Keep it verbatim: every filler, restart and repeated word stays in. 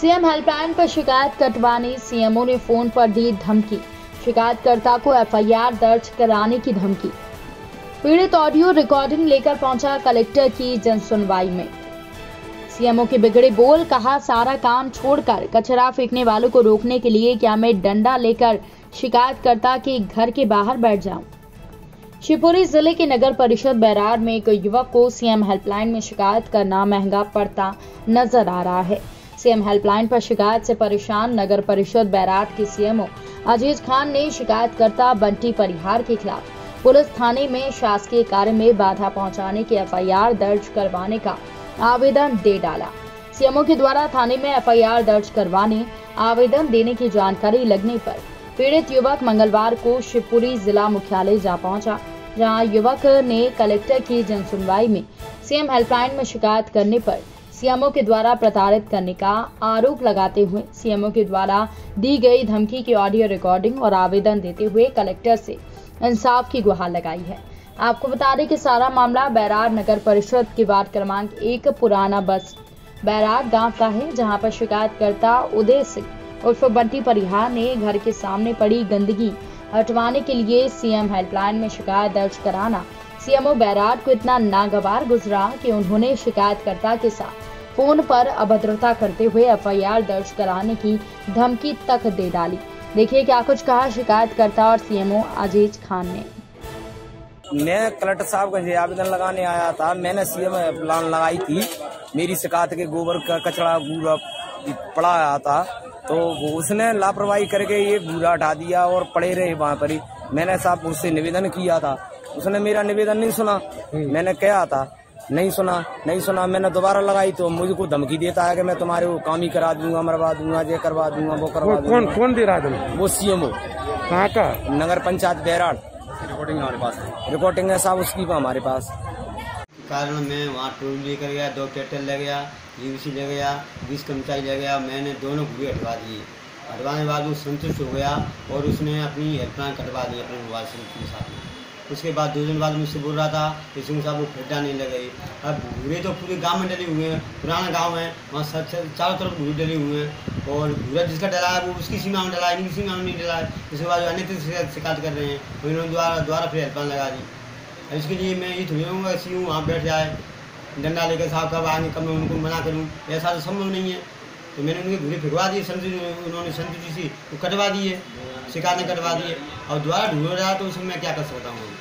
CM helpline पर शिकायत कटवाने सीएमओ ने फोन पर दी धमकी, शिकायतकर्ता को एफआईआर दर्ज कराने की धमकी। पीड़ित ऑडियो रिकॉर्डिंग लेकर पहुंचा कलेक्टर की जनसुनवाई में। सीएमओ के बिगड़े बोल, कहा सारा काम छोड़कर कचरा फेंकने वालों को रोकने के लिए क्या मैं डंडा लेकर शिकायतकर्ता के घर के बाहर बैठ जाऊं। शिवपुरी जिले के नगर परिषद बैराड़ में एक युवक को सीएम हेल्पलाइन में शिकायत करना महंगा पड़ता नजर आ रहा है। सीएम हेल्पलाइन पर शिकायत से परेशान नगर परिषद बैराड़ के सीएमओ अजीज खान ने शिकायतकर्ता बंटी परिहार के खिलाफ पुलिस थाने में शासकीय कार्य में बाधा पहुंचाने के एफआईआर दर्ज करवाने का आवेदन दे डाला। सीएमओ के द्वारा थाने में एफआईआर दर्ज करवाने आवेदन देने की जानकारी लगने पर पीड़ित युवक मंगलवार को शिवपुरी जिला मुख्यालय जा पहुंचा, जहां युवक ने कलेक्टर की जनसुनवाई में सीएम हेल्पलाइन में शिकायत करने पर सीएमओ के द्वारा प्रताड़ित करने का आरोप लगाते हुए सीएमओ के द्वारा दी गई धमकी की ऑडियो रिकॉर्डिंग और आवेदन देते हुए कलेक्टर से इंसाफ की गुहार लगाई है। आपको बता दें कि सारा मामला बैराड़ नगर परिषद के वार्ड क्रमांक एक पुराना बस बैराड़ गांव का है, जहां पर शिकायतकर्ता उदय सिंह उर्फ बंटी परिहार ने घर के सामने पड़ी गंदगी हटवाने के लिए सीएम हेल्पलाइन में शिकायत दर्ज कराना सीएमओ बैराड़ को इतना नागवार गुजरा कि उन्होंने शिकायतकर्ता के साथ फोन पर अभद्रता करते हुए एफआईआर दर्ज कराने की धमकी तक दे डाली। देखिए क्या कुछ कहा शिकायतकर्ता और सीएमओ अजीज खान ने। मैं कलेक्टर साहब का आवेदन लगाने आया था, मैंने सीएम प्लान लगाई थी, मेरी शिकायत के गोबर का कचरा गूरा पड़ा आया था, तो उसने लापरवाही करके ये गूरा हटा दिया और पड़े रहे वहाँ पर ही। मैंने साहब उससे निवेदन किया था, उसने मेरा निवेदन नहीं सुना, मैंने कहा था नहीं सुना नहीं सुना मैंने दोबारा लगाई तो मुझको धमकी देता है कि मैं तुम्हारे वो काम ही करा दूंगा, मरवा दूंगा, ये करवा दूंगा, वो करवा दूंगा। कौन कौन दे रहा है? वो सीएमओ कहाँ का? नगर पंचायत बैराड़। रिकॉर्डिंग हमारे पास है, रिकॉर्डिंग है साहब उसकी हमारे पास। कारण मैं वहाँ टूल लेकर गया, दो ट्रैक्टर ले गया, जीवीसी ले गया, बीस कर्मचारी ले गया, मैंने दोनों भूखे हटवा दिए। हटवाने के बाद वो संतुष्ट हो गया और उसने अपनी हेल्पलाइन कटवा दी अपने मोबाइल से साथ। उसके बाद दो दिन बाद मुझसे बोल रहा था कि सिंह साहब वो खड्डा नहीं लग गई। अब घूरे तो पूरे गांव में डले हुए हैं, पुराना गांव है, वहाँ सब चारों तरफ घूरे डले हुए हैं और घूरा जिसका डला है वो उसकी सीमा में डला है, इनकी सीमा में नहीं डला है। उसके बाद अनित शिकायत कर रहे हैं, उन्होंने द्वारा द्वारा फिर हेल्पलाइन लगा दी। इसके लिए मैं ये थोड़ी कहूँगा सी हूँ वहाँ बैठ जाए डंडा लेकर साहब कब आएंगे कब मैं उनको मना करूँ, ऐसा तो संभव नहीं है। तो मैंने उनके घूरे फिकवा दिए, उन्होंने संतुष्टि वो कटवा दिए, शिकायतें कटवा दिए और द्वारा ढूंढ रहा है, तो उसमें मैं क्या कर सकता हूँ।